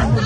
I'm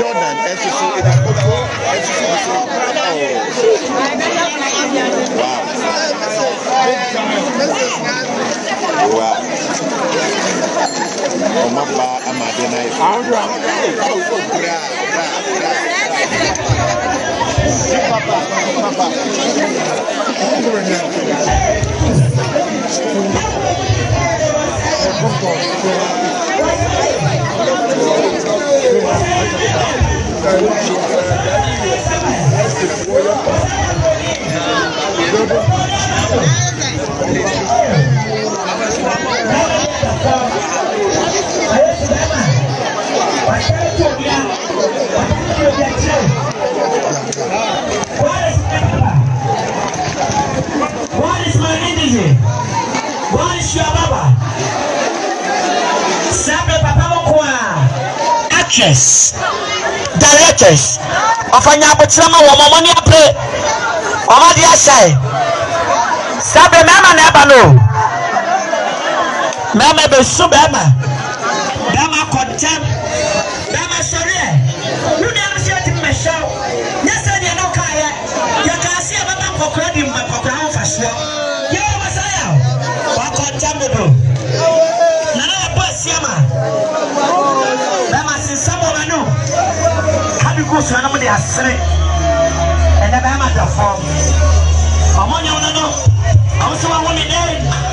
Jordan, FCC, Edakoko, FCC, What is my energy? What is your power? Actress, directors, of a Napotrama or Mamania play, or what do you say? Sabre Mamma Nabano, Mamma Besubama, Mamma Contempt, Mamma Soria, you never said in my show. Yes, I know Kaya, you can see a Mamma for credit, my program for sure. You was I, what contemptible. Now I pass Yama. They are silly and the Bama perform. I want you to know. I also want to